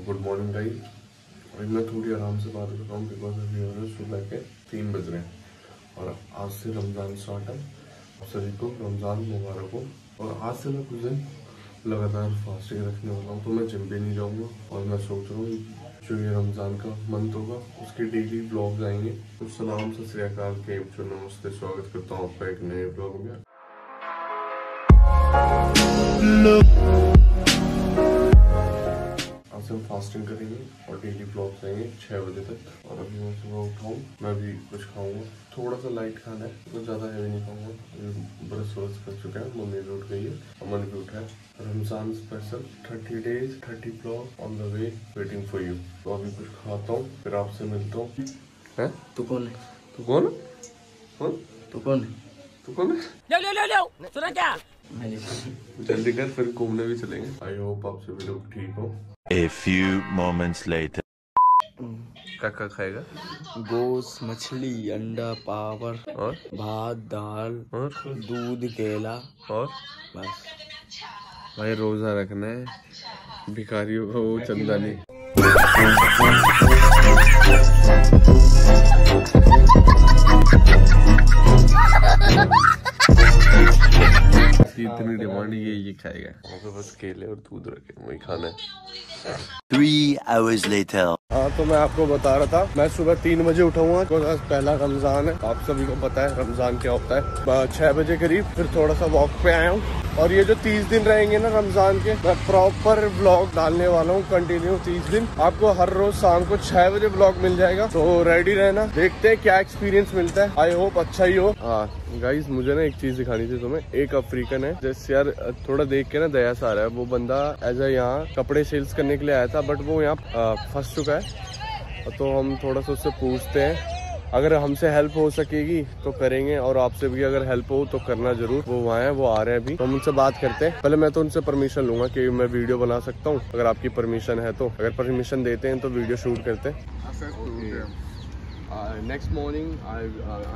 सबको good morning guys. और मैं थोड़ी आराम से बात करता हूँ बिकॉज अभी हो रहे सुबह के 3 बज रहे हैं और आज से रमज़ान स्टार्ट है। आप सभी को रमज़ान मुबारक हो। और आज से मैं कुछ दिन लगातार फास्टिंग रखने वाला हूँ, तो मैं जिम भी नहीं जाऊँगा। और मैं सोच रहा हूँ जो ये रमज़ान का मंथ होगा उसके डेली ब्लॉग्स आएंगे। तो सलाम सत श्री अकाल के जो नमस्ते, स्वागत करता हूँ आपका एक नए ब्लॉग में। आज हम फास्टिंग करेंगे और डेली ब्लॉग्स आएंगे 6 बजे तक। और अभी मैं सुबह उठाऊँ, मैं भी कुछ खाऊँगा, थोड़ा सा लाइट खाना है, कुछ ज़्यादा हैवी नहीं खाऊंगा। ब्रश व्रश कर चुका है, मम्मी भी उठ गई है, अमन भी उठा है। Ramzan special 30 days 30 vlog on the way waiting for you. तो अभी कुछ खाता हूँ फिर आपसे मिलता हूँ। है तू कौन है? तू कौन है? कौन तू कौन है? तू कौन है? ले ले ले सुना क्या? जल्दी कर फिर घूमने भी चलेंगे। आई होप आप सभी लोग ठीक हो। A few moments later क्या खाएगा? गोश्त, मछली, अंडा, पावर और भात, दाल और दूध, केला और बस। भाई रोजा रखना है, भिखारियों का वो चंदा नहीं। इतनी डिमांड ये खाएगा। तो बस केले और दूध रखे, वही खाना है। 3 hours later हाँ, तो मैं आपको बता रहा था मैं सुबह 3 बजे उठाऊंगा क्योंकि आज पहला रमज़ान है। आप सभी को पता है रमज़ान क्या होता है। 6 बजे करीब फिर थोड़ा सा वॉक पे आया हूँ। और ये जो 30 दिन रहेंगे ना रमज़ान के, मैं प्रॉपर ब्लॉग डालने वाला हूँ कंटिन्यू 30 दिन। आपको हर रोज शाम को 6 बजे ब्लॉग मिल जाएगा, तो रेडी रहना। देखते हैं क्या एक्सपीरियंस मिलता है, आई होप अच्छा ही हो। हाँ गाइज, मुझे ना एक चीज दिखानी थी तुम्हें। एक अफ्रीकन है जैसे यार, थोड़ा देख के ना दया सा आ रहा है। वो बंदा एज ए यहाँ कपड़े सेल्स करने के लिए आया था, बट वो यहाँ फंस चुका है। तो हम थोड़ा सा उससे पूछते हैं, अगर हमसे हेल्प हो सकेगी तो करेंगे और आपसे भी अगर हेल्प हो तो करना जरूर। वो वहाँ है, वो आ रहे हैं अभी, तो हम उनसे बात करते हैं। पहले मैं तो उनसे परमिशन लूंगा कि मैं वीडियो बना सकता हूँ, अगर आपकी परमिशन है तो। अगर परमिशन देते हैं तो वीडियो शूट करते हैं। Next morning I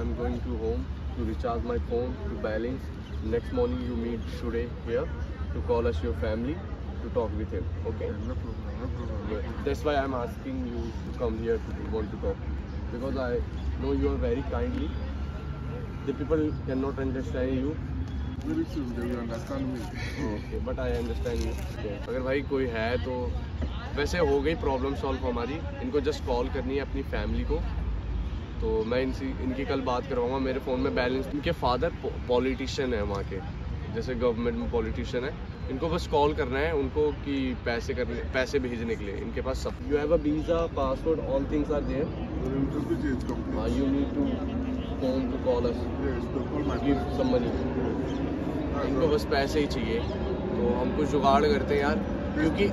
am going to home to recharge my phone to balance. Next morning you meet today here to call us your family to talk with him, okay? No problem. That's why I'm asking you to come here to want to talk, because I know you are very kindly. The people cannot understand you. Maybe they will understand me. Okay, but I understand you. अगर भाई कोई है तो वैसे हो गई problem solve हमारी। इनको जस्ट कॉल करनी है अपनी फैमिली को। तो मैं इनकी कल बात करवाऊँगा। मेरे फ़ोन में बैलेंस, इनके फादर पॉलिटिशियन है वहाँ के, जैसे गवर्नमेंट में पॉलिटिशियन है। इनको बस कॉल करना है उनको कि पैसे भेजने के लिए। इनके पास सब, you have a visa, password, all things are there. You need to phone to call us, give some money. इनको बस पैसे ही चाहिए, तो हम कुछ जुगाड़ करते हैं यार, क्योंकि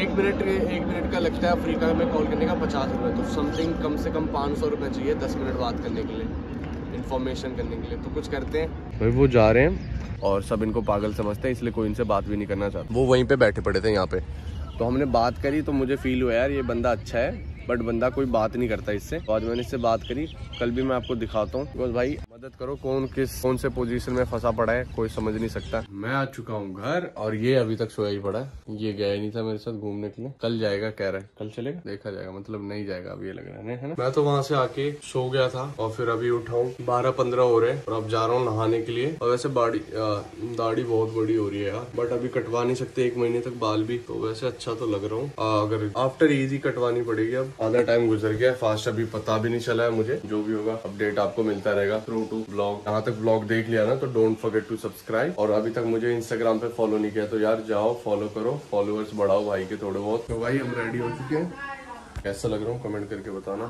एक मिनट का लगता है अफ्रीका में कॉल करने का 50 रुपये। तो समथिंग कम से कम 500 रुपये चाहिए 10 मिनट बात करने के लिए, इन्फॉर्मेशन करने के लिए। तो कुछ करते हैं भाई। वो जा रहे हैं और सब इनको पागल समझते हैं, इसलिए कोई इनसे बात भी नहीं करना चाहता। वो वहीं पे बैठे पड़े थे यहाँ पे, तो हमने बात करी तो मुझे फील हुआ यार ये बंदा अच्छा है, बट बंदा कोई बात नहीं करता इससे। आज मैंने इससे बात करी, कल भी मैं आपको दिखाता हूँ। बिकॉज भाई मदद करो, कौन से पोजीशन में फंसा पड़ा है कोई समझ नहीं सकता। मैं आ चुका हूँ घर और ये अभी तक सोया ही पड़ा है। ये गया नहीं था मेरे साथ घूमने के लिए। कल जाएगा कह रहा है, कल चलेगा, देखा जाएगा, मतलब नहीं जाएगा अब ये लग रहा है ना। मैं तो वहाँ से आके सो गया था और फिर अभी उठाऊँ, 12-15 हो रहे हैं और अब जा रहा हूँ नहाने के लिए। और वैसे दाढ़ी बहुत बड़ी हो रही है यार, बट अभी कटवा नहीं सकते 1 महीने तक बाल भी, तो वैसे अच्छा तो लग रहा हूँ। अगर आफ्टर ईद ही कटवानी पड़ेगी। अब आधा टाइम गुजर गया फास्ट, अभी पता भी नहीं चला है मुझे। जो भी होगा अपडेट आपको मिलता रहेगा ब्लॉग। यहाँ तक ब्लॉग देख लिया ना तो डोंट फॉरगेट टू सब्सक्राइब। और अभी तक मुझे इंस्टाग्राम पे फॉलो नहीं किया तो यार जाओ फॉलो करो, फॉलोअर्स बढ़ाओ भाई के थोड़े बहुत। तो भाई हम रेडी हो चुके हैं, कैसा लग रहा हूँ कमेंट करके बताना।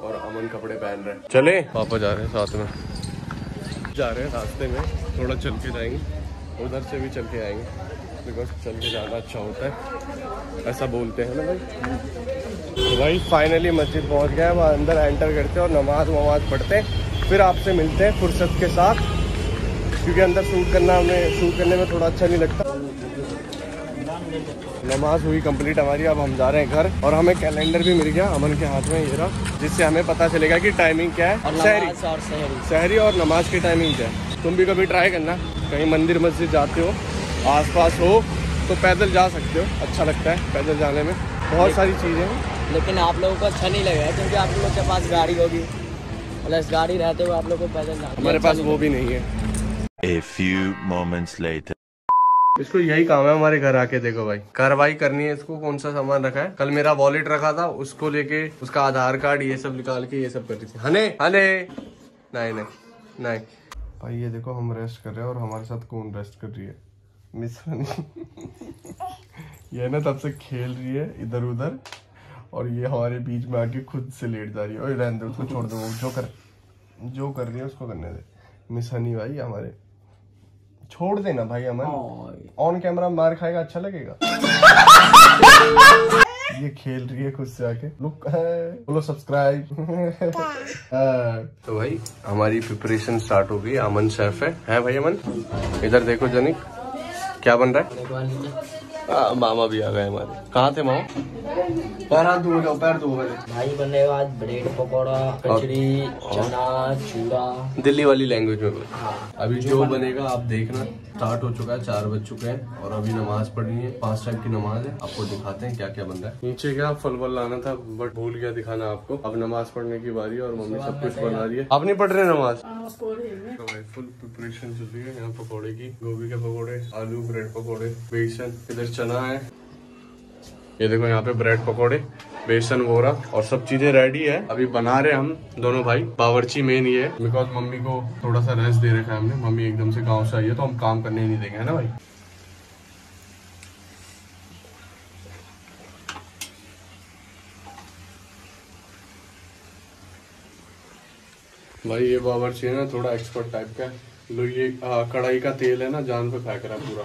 और अमन कपड़े पहन रहे हैं, चले पापा जा रहे हैं साथ में। जा रहे हैं रास्ते में, थोड़ा चल के जाएंगे, उधर से भी चल के आएंगे बिकॉज चल के जाना अच्छा होता है, ऐसा बोलते हैं ना भाई। भाई फाइनली मस्जिद पहुँच गया, वहाँ अंदर एंटर करते और नमाज पढ़ते हैं, फिर आपसे मिलते हैं फुर्सत के साथ, क्योंकि अंदर शूट करने में थोड़ा अच्छा नहीं लगता। नमाज हुई कंप्लीट हमारी, अब हम जा रहे हैं घर। और हमें कैलेंडर भी मिल गया अमन के हाथ में, ये रहा, जिससे हमें पता चलेगा कि टाइमिंग क्या है, सहरी और नमाज की टाइमिंग क्या है। तुम भी कभी ट्राई करना, कहीं मंदिर मस्जिद जाते हो आसपास हो तो पैदल जा सकते हो, अच्छा लगता है पैदल जाने में। बहुत सारी चीज़ें, लेकिन आप लोगों को अच्छा नहीं लगा है क्योंकि आप लोगों के पास गाड़ी होगी, प्लस गाड़ी रहते हुए आप लोगों को पैदल जाना। हमारे पास वो भी नहीं है। A few moments later. इसको यही काम है हमारे घर आके। देखो भाई, कार्रवाई करनी है इसको, कौन सा सामान रखा है। कल मेरा वॉलेट रखा था, उसको लेके उसका आधार कार्ड ये सब निकाल के ये सब कर रही थी। हने हने नहीं नहीं नहीं भाई, ये देखो हम रेस्ट कर रहे हैं और हमारे साथ कौन रेस्ट कर रही है, मिस हनी। ये ना तब से खेल रही है इधर उधर और ये हमारे बीच में आके खुद से लेट जा रही है। और रहने दो उसको, छोड़ दो, वो जो कर रही है उसको करने दे। मिस हनी भाई हमारे, छोड़ देना भाई हमारे, ऑन कैमरा मार खाएगा, अच्छा लगेगा। ये खेल रही है खुद से आके, लुक है, बोलो सब्सक्राइब। तो भाई हमारी प्रिपरेशन स्टार्ट हो गई। अमन शेफ है भाई। अमन इधर देखो जनिक, क्या बन रहा है। मामा भी आ गए हमारे। कहाँ थे मामा? पैर हाथ धो जाओ, पैर धो भाई। बनेगा आज ब्रेड पकौड़ा, कचरी, चना चूड़ा, दिल्ली वाली लैंग्वेज में। अभी जो बनेगा आप देखना। स्टार्ट हो चुका है, 4 बज चुके हैं और अभी नमाज पढ़नी है, 5 टाइम की नमाज है। आपको दिखाते हैं क्या क्या बन रहा है। नीचे क्या फल वल लाना था बट भूल गया दिखाना आपको। अब नमाज पढ़ने की बारी है और मम्मी सब कुछ बना रही है। आप नहीं पढ़ रहे नमाज? तो भाई फुल प्रिपरेशन चल रही है यहाँ। पकौड़े की, गोभी के पकौड़े, आलू, ब्रेड पकौड़े, बेसन, इधर चना है। ये देखो यहाँ पे ब्रेड पकोड़े, बेसन वोरा और सब चीजें रेडी है। अभी बना रहे हम दोनों भाई, बावर्ची मेन ये है। बिकॉज मम्मी को थोड़ा सा रेस्ट दे रखा है हमने। मम्मी एकदम से गांव से आई है तो हम काम करने ही नहीं देंगे, है ना भाई। भाई ये बावर्ची है ना, थोड़ा एक्सपर्ट टाइप का है। लो ये कढ़ाई का तेल है ना, जान पे फेंक रहा है पूरा।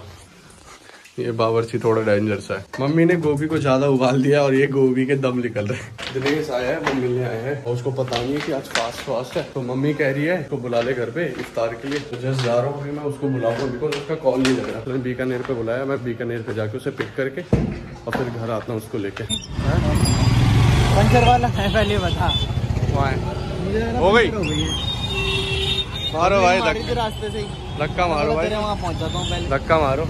ये बावर्ची थोड़ा डेंजर सा है। मम्मी ने गोभी को ज्यादा उबाल दिया और ये गोभी के दम निकल रहे हैं। दिनेश आया है, वो मिलने आया है और उसको पता नहीं है कि आज फास्ट है। तो मम्मी कह रही है इसको बुला ले घर पे इफ्तार के लिए। तो जस्ट जा रहा हूँ मैं उसको बुलाऊंगा बिकॉज उसका कॉल नहीं लग रहा। उसने बीकानेर पे बुलाया, मैं बीकानेर पे जाके उसे पिक करके और फिर घर आता हूँ उसको लेके। हो गई, मारो भाई रास्ते से, धक्का मारो भाई, वहाँ पहुँच जाता हूँ, धक्का मारो।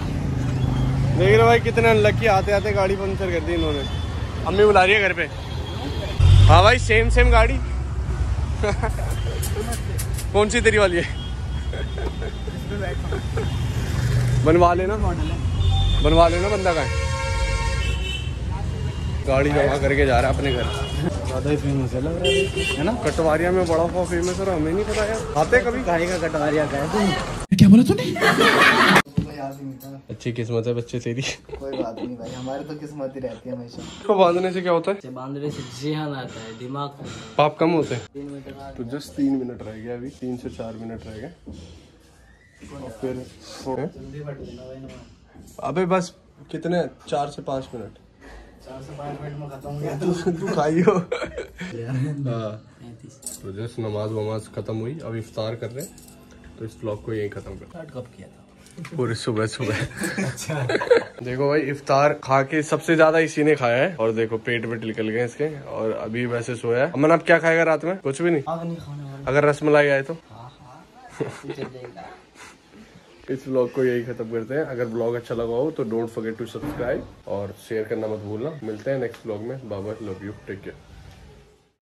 देख रहे भाई कितने अनलक्की, आते आते गाड़ी पंक्चर कर दी इन्होंने। अम्मी बुला रही है घर पे। हाँ भाई सेम सेम गाड़ी। कौन सी तेरी वाली है? बनवा लेना, बनवा लेना। बंदा का गाड़ी जमा करके जा रहा है अपने घर। ज़्यादा ही फेमस है लग रहा है ना कटवारिया में, बड़ा पाव फेमस है। हमें नहीं पता यार, आते कभी गाड़ी का कटवारिया का है। क्या बोला तूने? अच्छी किस्मत है बच्चे तेरी। कोई बात नहीं भाई, हमारे तो किस्मत ही रहती है हमेशा। इसको बांधने से क्या होता है? बांधने से जिहान आता है, दिमाग पाप कम होते हैं। तो जस्ट 3 मिनट रह गया, अभी 3 से 4 मिनट रह गए और फिर अबे बस कितने 4 से 5 मिनट, 4 से 5 मिनट में खत्म हो गया। तू खाई हो। तो जस्ट नमाज वमाज खत्म हुई, अब इफ्तार कर रहे हैं। तो इस ब्लॉग को यही खत्म कर पूरी सुबह सुबह। अच्छा देखो भाई इफ्तार खा के सबसे ज्यादा इसी ने खाया है और देखो पेट वेट निकल गए इसके। और अभी वैसे सोया है। अमन आप क्या खाएगा रात में? कुछ भी नहीं, नहीं खाने। अगर रसमलाई आए तो इस ब्लॉग को यही खत्म करते हैं। अगर ब्लॉग अच्छा लगा हो तो डोंट फॉरगेट टू सब्सक्राइब और शेयर करना मत भूलना। मिलते हैं नेक्स्ट ब्लॉग में। Bye bye, love you, take care.